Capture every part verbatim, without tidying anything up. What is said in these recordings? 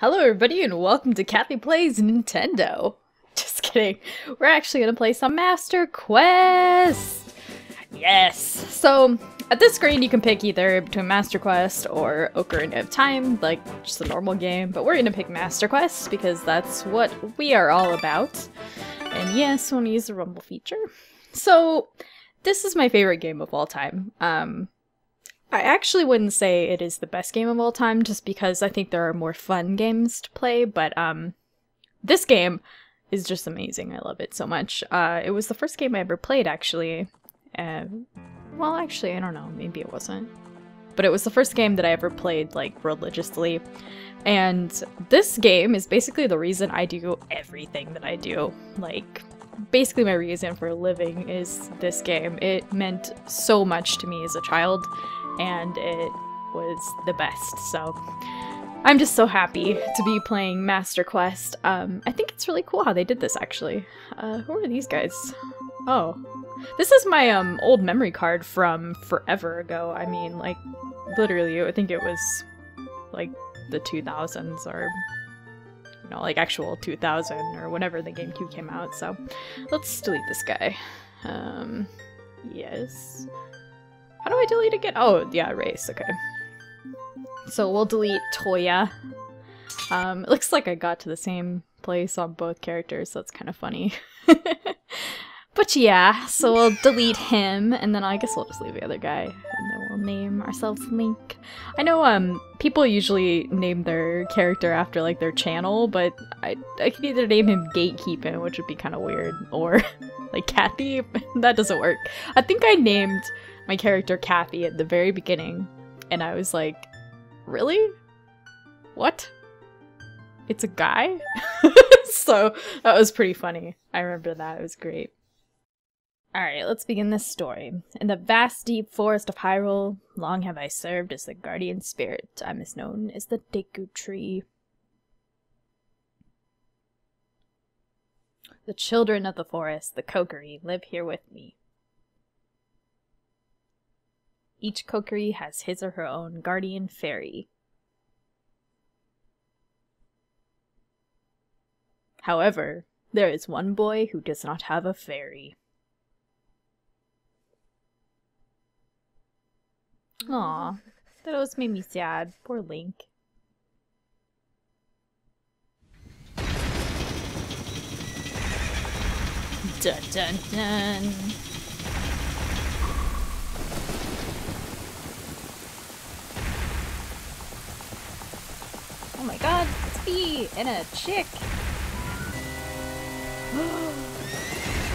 Hello everybody and welcome to Kathy Plays Nintendo. Just kidding. We're actually going to play some Master Quest! Yes! So, at this screen you can pick either between Master Quest or Ocarina of Time, like just a normal game, but we're going to pick Master Quest because that's what we are all about. And yes, we'll use the rumble feature. So, this is my favorite game of all time. Um... I actually wouldn't say it is the best game of all time, just because I think there are more fun games to play, but um, this game is just amazing. I love it so much. Uh, it was the first game I ever played, actually. Uh, well, actually, I don't know. Maybe it wasn't. But it was the first game that I ever played, like, religiously. And this game is basically the reason I do everything that I do. Like, basically my reason for living is this game. It meant so much to me as a child. And it was the best, so I'm just so happy to be playing Master Quest. Um, I think it's really cool how they did this, actually. Uh, who are these guys? Oh. This is my um, old memory card from forever ago. I mean, like, literally, I think it was, like, the two thousands or, you know, like, actual two thousand or whenever the GameCube came out, so let's delete this guy. Um, yes. How do I delete again? Oh, yeah, erase, okay. So we'll delete Toya. Um, it looks like I got to the same place on both characters, so that's kind of funny. But yeah, so we'll delete him, and then I guess we'll just leave the other guy, and then we'll name ourselves Link. I know um, people usually name their character after, like, their channel, but I, I could either name him Gatekeepin', which would be kind of weird, or, like, Kathy. That doesn't work. I think I named my character Kathy at the very beginning, and I was like, really? What? It's a guy? So that was pretty funny. I remember that. It was great. Alright, let's begin this story. In the vast deep forest of Hyrule, long have I served as the guardian spirit. I'm as known as the Deku Tree. The children of the forest, the Kokiri, live here with me. Each Kokiri has his or her own guardian fairy. However, there is one boy who does not have a fairy. Aw, that always made me sad. Poor Link. Dun dun dun! Oh my god, it's me and a chick!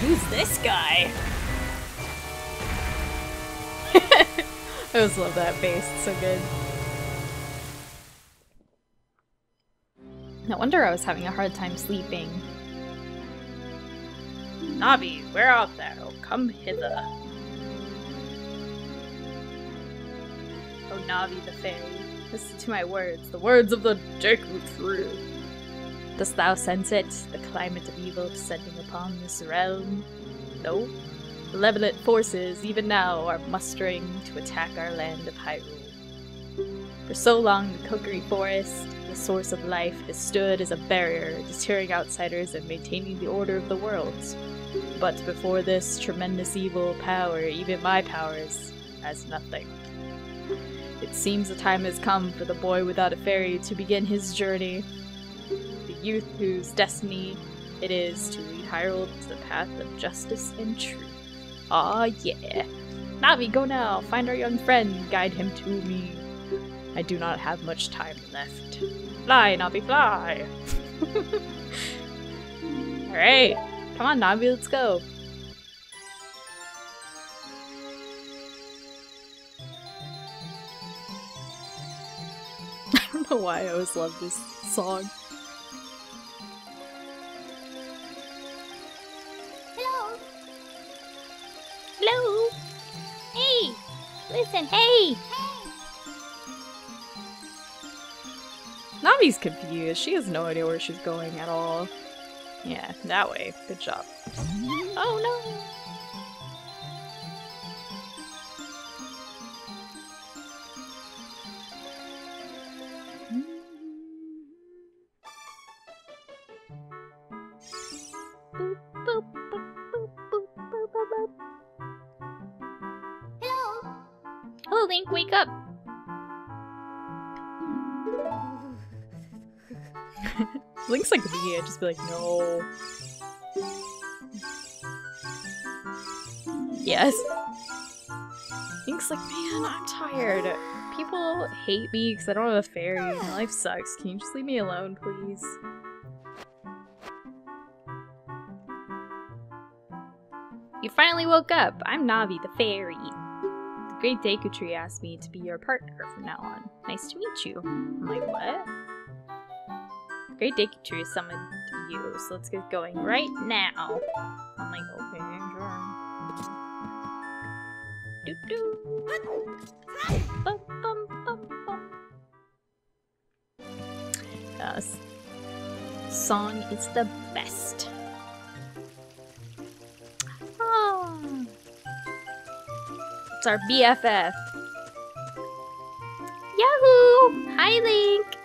Who's this guy? I always love that face, it's so good. No wonder I was having a hard time sleeping. Navi, where art thou? Come hither. Oh Navi the fairy. Listen to my words, the words of the Deku Tree. Dost thou sense it, the climate of evil descending upon this realm? No. Malevolent forces, even now, are mustering to attack our land of Hyrule. For so long, the Kokiri Forest, the source of life, has stood as a barrier, deterring outsiders and maintaining the order of the world. But before this tremendous evil power, even my powers, as nothing. It seems the time has come for the boy without a fairy to begin his journey. The youth whose destiny it is to lead Hyrule to the path of justice and truth. Aw, yeah. Navi, go now! Find our young friend! Guide him to me! I do not have much time left. Fly, Navi, fly! Alright! Come on, Navi, let's go! Why I always love this song. Hello. Hello. Hey. Listen. Hey. Hey. Navi's confused. She has no idea where she's going at all. Yeah, that way. Good job. Oh no. boop, boop, boop, boop, boop, boop, boop, boop. Hello. Hello, Link. Wake up. Link's like me. I'd just be like, no. Yes. Link's like, man, I'm tired. People hate me because I don't have a fairy. My life sucks. Can you just leave me alone, please? You finally woke up. I'm Navi, the fairy. The Great Deku Tree asked me to be your partner from now on. Nice to meet you. I'm like, what? The Great Deku Tree summoned you, so let's get going right now. I'm like, okay, sure. Doo doo. Bum, bum, bum, bum. Yes. Song is the best. It's our B F F. Yahoo! Hi, Link!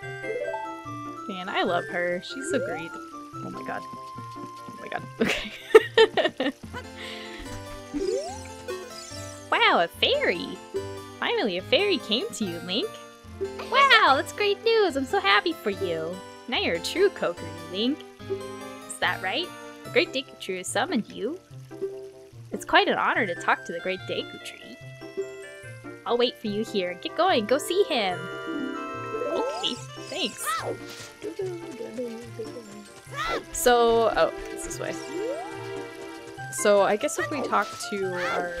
Man, I love her. She's so great. Oh my god. Oh my god. Okay. Wow, a fairy! Finally, a fairy came to you, Link. Wow, that's great news! I'm so happy for you. Now you're a true Kokiri, Link. Is that right? The Great Deku Tree has summoned you. It's quite an honor to talk to the Great Deku Tree. I'll wait for you here. Get going. Go see him. Okay. Thanks. So, oh, it's this way. So I guess if we talk to our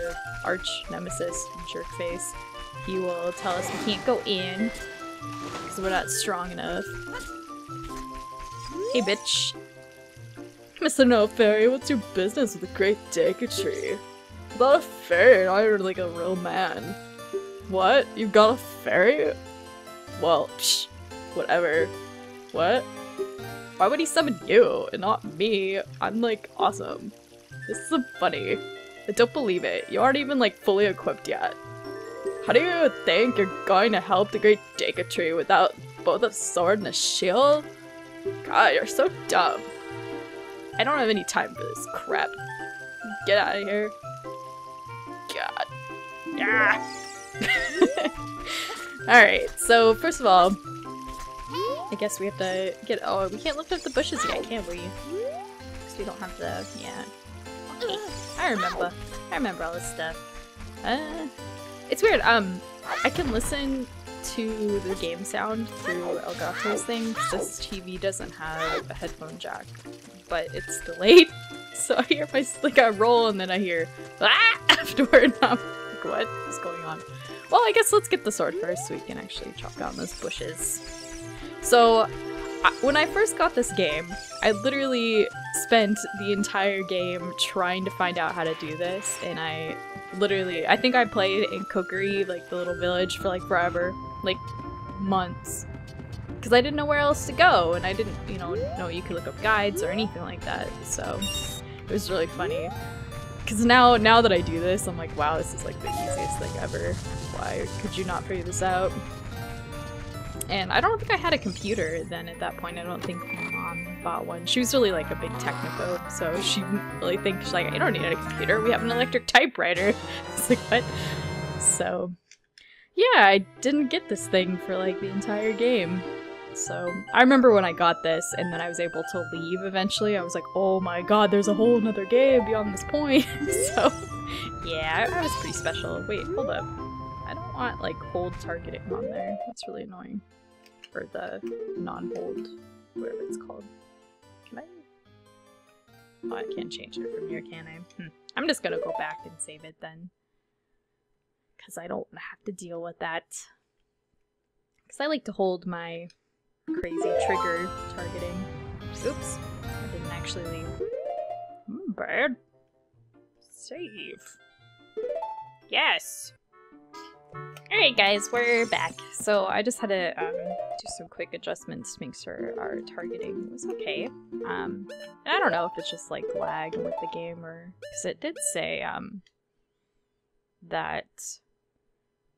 arch nemesis, Jerkface, he will tell us we can't go in because we're not strong enough. Hey, bitch. Mister No Fairy, what's your business with the Great Deku Tree? Without a fairy, now you're like a real man. What? You've got a fairy? Well, psh, whatever. What? Why would he summon you and not me? I'm like, awesome. This is funny. I don't believe it. You aren't even like fully equipped yet. How do you think you're going to help the Great Deku Tree without both a sword and a shield? God, you're so dumb. I don't have any time for this crap. Get out of here. God. Ah. Alright, so first of all, I guess we have to get- oh, we can't lift up the bushes yet, can we? Because we don't have the- yeah. Okay, I remember. I remember all this stuff. Uh, it's weird, um, I can listen to the game sound through Elgato's thing, because this T V doesn't have a headphone jack, but it's delayed, so I hear my- like I roll and then I hear ah! afterward, and I'm like, what is going on? Well, I guess let's get the sword first so we can actually chop down those bushes. So, I, when I first got this game, I literally spent the entire game trying to find out how to do this, and I literally, I think I played in Kokiri, like the little village, for like forever, like months, because I didn't know where else to go, and I didn't, you know, know you could look up guides or anything like that, so it was really funny. Because now, now that I do this, I'm like, wow, this is like the easiest thing ever. Why could you not figure this out? And I don't think I had a computer then at that point. I don't think my mom bought one. She was really like a big technophobe, so she didn't really think, she's like, I don't need a computer. We have an electric typewriter. I was like, what? So, yeah, I didn't get this thing for like the entire game. So I remember when I got this and then I was able to leave eventually, I was like, oh my god, there's a whole nother game beyond this point. So yeah, I, I was pretty special. Wait, hold up. I don't want like hold targeting on there. That's really annoying. Or the non-hold, whatever it's called. Can I? Oh, I can't change it from here, can I? Hm. I'm just gonna go back and save it then. Because I don't have to deal with that. Because I like to hold my crazy trigger targeting. Oops. I didn't actually leave. Mm, bad. Save. Yes! Alright guys, we're back. So I just had to um, do some quick adjustments to make sure our targeting was okay. Um, I don't know if it's just like lag with the game or... because it did say um, that...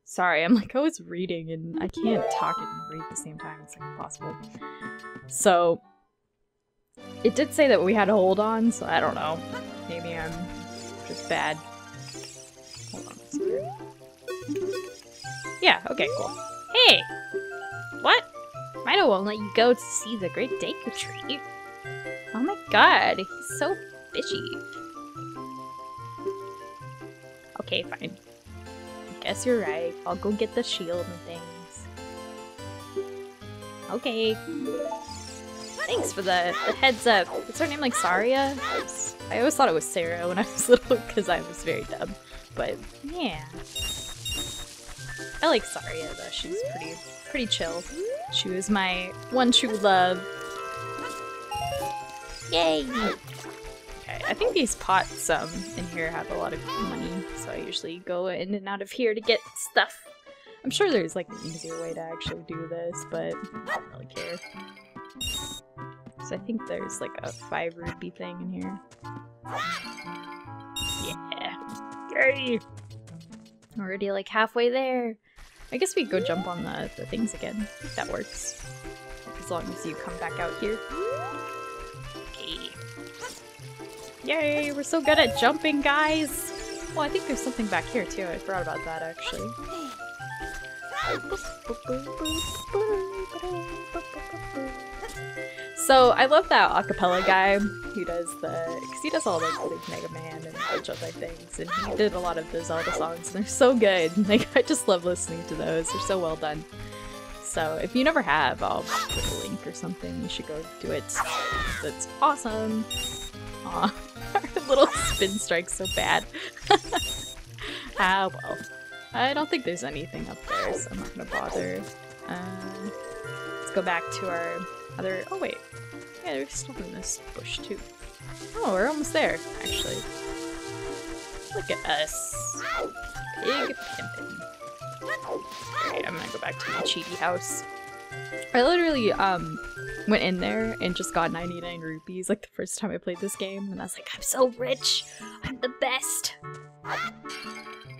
Sorry, I'm like, I was reading and I can't talk and read at the same time. It's like impossible. So, It did say that we had a hold on, so I don't know. Maybe I'm just bad. Hold on a second. Yeah, okay, cool. Hey! What? Mido won't let you go to see the great Deku Tree. Oh my god, he's so bitchy. Okay, fine. I guess you're right. I'll go get the shield and things. Okay. Thanks for the, the heads up. Is her name like Saria? I always thought it was Sarah when I was little because I was very dumb. But yeah. I like Saria though. She's pretty, pretty chill. She was my one true love. Yay! Okay, I think these pots um, in here have a lot of money, so I usually go in and out of here to get stuff. I'm sure there's like an easier way to actually do this, but I don't really care. So I think there's like a five rupee thing in here. Yeah! Yay! Already like halfway there. I guess we go jump on the, the things again. If that works. As long as you come back out here. Okay. Yay! We're so good at jumping, guys! Well, I think there's something back here too. I forgot about that actually. So I love that acapella guy who does the, because he does all like, like Mega Man and a bunch of other things, and he did a lot of the Zelda songs, and they're so good. Like I just love listening to those. They're so well done. So if you never have, I'll put a link or something. You should go do it. That's awesome. Aw, our little spin strike's so bad. Ah well. I don't think there's anything up there, so I'm not gonna bother. Uh, let's go back to our other. Oh wait, yeah, there's stuff in this bush too. Oh, we're almost there, actually. Look at us, pig pimpin'. Alright, I'm gonna go back to my chibi house. I literally um went in there and just got ninety-nine rupees like the first time I played this game, and I was like, I'm so rich, I'm the best.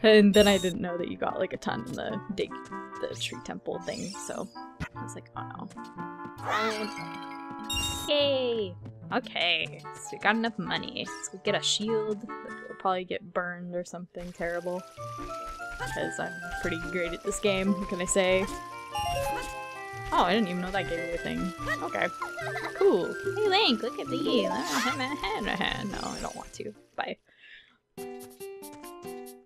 And then I didn't know that you got like a ton in the dig the tree temple thing, so I was like, oh no. Oh. Yay! Okay, so we got enough money. Let's go get a shield. We'll probably get burned or something terrible. Because I'm pretty great at this game, what can I say? Oh, I didn't even know that gave me a thing. Okay. Cool. Hey Link, look at me! No, I don't want to. Bye.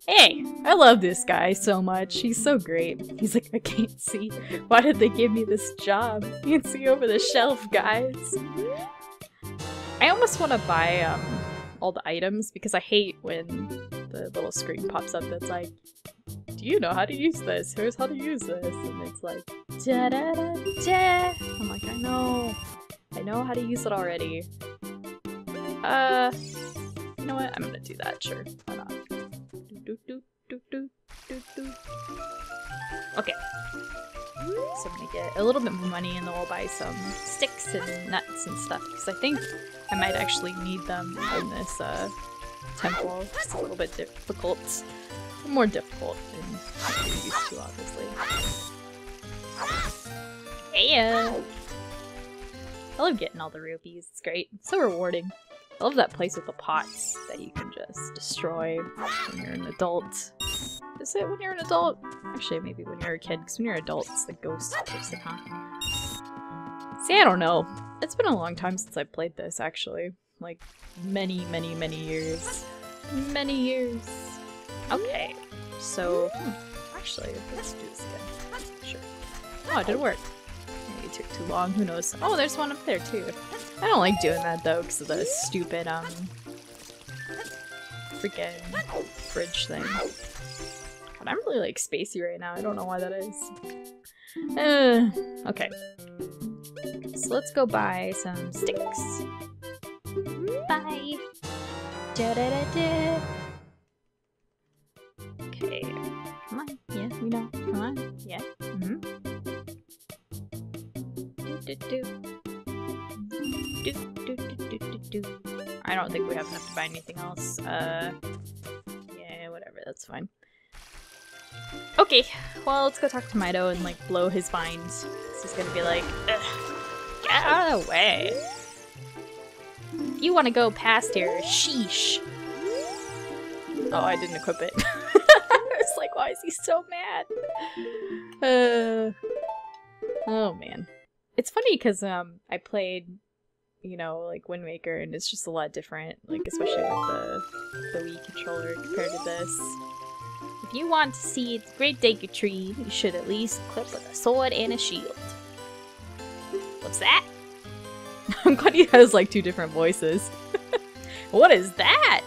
Hey, I love this guy so much. He's so great. He's like, I can't see. Why did they give me this job? You can't see over the shelf, guys. I almost want to buy um, all the items because I hate when the little screen pops up that's like, do you know how to use this? Here's how to use this. And it's like, da da da da. I'm like, I know. I know how to use it already. Uh, you know what? I'm gonna do that, sure. Why not? Do, do, do, do, do, do. Okay. So I'm gonna get a little bit more money and then we'll buy some sticks and nuts and stuff because I think I might actually need them in this uh, temple. It's a little bit difficult. More difficult than I'm used to, obviously. Yeah! I love getting all the rupees. It's great. It's so rewarding. I love that place with the pots that you can just destroy when you're an adult. Is it when you're an adult? Actually, maybe when you're a kid, because when you're an adult, it's the ghost person, huh? See, I don't know. It's been a long time since I played this, actually. Like, many, many, many years. Many years. Okay. So, hmm, actually, let's do this again. Sure. Oh, it did work. Maybe it took too long, who knows. Oh, there's one up there, too. I don't like doing that though, because of the stupid, um, freaking bridge thing. God, I'm really, like, spacey right now. I don't know why that is. Uh, okay. So let's go buy some sticks. Bye! Da-da-da-da. Okay. Come on. Yeah, we know. Come on. Yeah. Mm-hmm. Do-do-do. Do, do, do, do, do, do. I don't think we have enough to buy anything else. Uh, yeah, whatever, that's fine. Okay, well, let's go talk to Mido and, like, blow his mind. He's gonna be like, ugh, get out of the way. if you want to go past here, sheesh. Oh, I didn't equip it. I was like, why is he so mad? Uh, oh, man. It's funny because um, I played, you know, like, Windmaker, and it's just a lot different. Like, especially with the, the Wii controller compared to this. If you want to see the Great Deku Tree, you should at least equip with a sword and a shield. What's that? I'm glad he has, like, two different voices. What is that?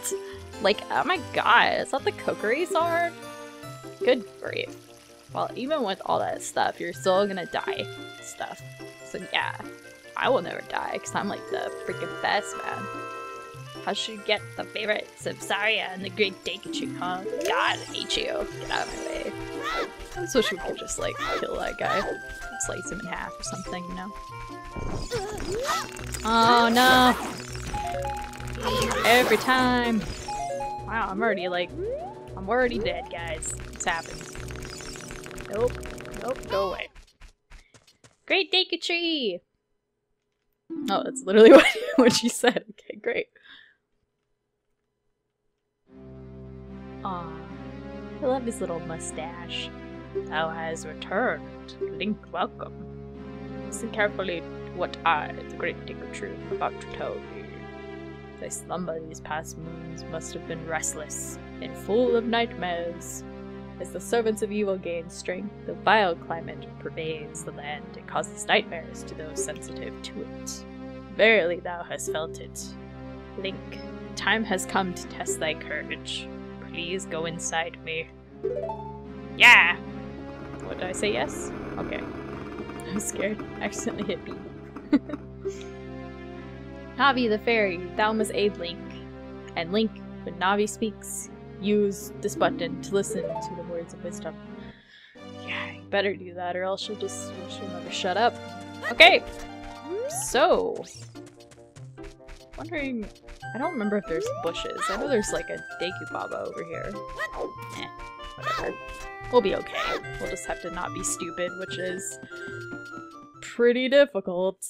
Like, oh my god, is that the Kokiri sword? Good grief. Well, even with all that stuff, you're still gonna die. Stuff. So yeah, I will never die, because I'm like the freaking best, man. How should you get the favorites of Saria and the Great Deku Tree, huh? God, I hate you. Get out of my way. I was wishing we could just, like, kill that guy. Slice him in half or something, you know? Oh no! Every time! Wow, I'm already like, I'm already dead, guys. It's happened. Nope. Nope, go away. Great Deku Tree! Oh, that's literally what, what she said. Okay, great. Aw, I love his little mustache. Thou has returned. Link, welcome. Listen carefully to what I, the Great Deku Tree, am about to tell you. Thy slumber these past moons must have been restless and full of nightmares. As the servants of evil gain strength, the vile climate pervades the land and causes nightmares to those sensitive to it. Verily thou hast felt it. Link, time has come to test thy courage. Please go inside me. Yeah! What, did I say yes? Okay. I was scared. I accidentally hit B. Navi the fairy, thou must aid Link. And Link, when Navi speaks, use this button to listen to the words of wisdom. Yeah, you better do that or else she'll just, she'll never shut up. Okay! So... wondering... I don't remember if there's bushes. I know there's like a Deku Baba over here. Eh, whatever. We'll be okay. We'll just have to not be stupid, which is pretty difficult.